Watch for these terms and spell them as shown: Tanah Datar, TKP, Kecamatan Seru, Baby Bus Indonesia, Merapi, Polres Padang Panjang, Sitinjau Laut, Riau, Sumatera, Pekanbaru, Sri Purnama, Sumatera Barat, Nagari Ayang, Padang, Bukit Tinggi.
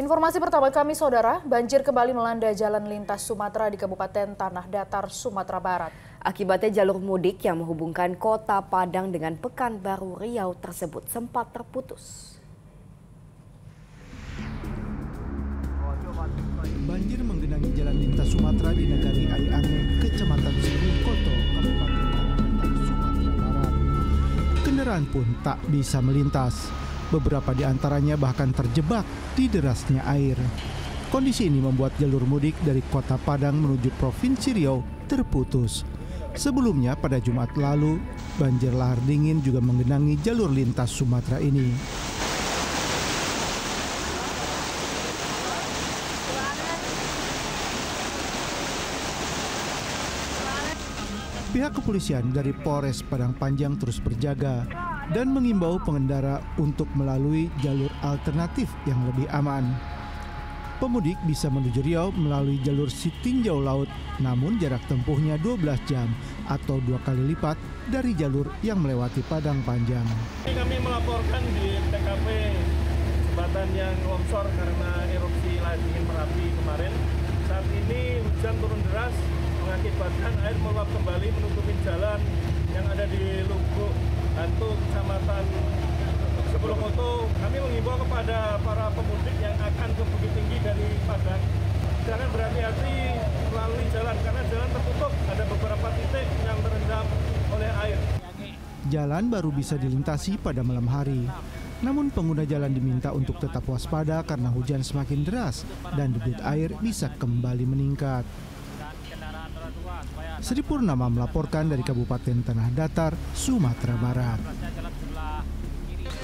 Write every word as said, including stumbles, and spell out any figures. Informasi pertama kami, Saudara, banjir kembali melanda jalan lintas Sumatera di Kabupaten Tanah Datar, Sumatera Barat. Akibatnya jalur mudik yang menghubungkan kota Padang dengan Pekanbaru, Riau tersebut sempat terputus. Banjir menggenangi jalan lintas Sumatera di Nagari Ayang, Kecamatan Seru, Kabupaten Tanah Datar, Sumatera Barat. Kendaraan pun tak bisa melintas. Beberapa di antaranya bahkan terjebak di derasnya air. Kondisi ini membuat jalur mudik dari kota Padang menuju Provinsi Riau terputus. Sebelumnya pada Jumat lalu, banjir lahar dingin juga menggenangi jalur lintas Sumatera ini. Pihak kepolisian dari Polres Padang Panjang terus berjaga dan mengimbau pengendara untuk melalui jalur alternatif yang lebih aman. Pemudik bisa menuju Riau melalui jalur Sitinjau Laut, namun jarak tempuhnya dua belas jam atau dua kali lipat dari jalur yang melewati Padang Panjang. Kami melaporkan di T K P jembatan yang longsor karena erupsi lahar dingin Merapi kemarin. Saat ini hujan turun deras mengakibatkan air meluap kembali menutupi jalan yang ada di lubuk Hantu Kecamatan Seru. Kami mengimbau kepada para pemudik yang akan ke Bukit Tinggi dari Padang, jangan berhati-hati melalui jalan karena jalan tertutup, ada beberapa titik yang terendam oleh air. Jalan baru bisa dilintasi pada malam hari. Namun pengguna jalan diminta untuk tetap waspada karena hujan semakin deras dan debit air bisa kembali meningkat. Sri Purnama melaporkan dari Kabupaten Tanah Datar, Sumatera Barat.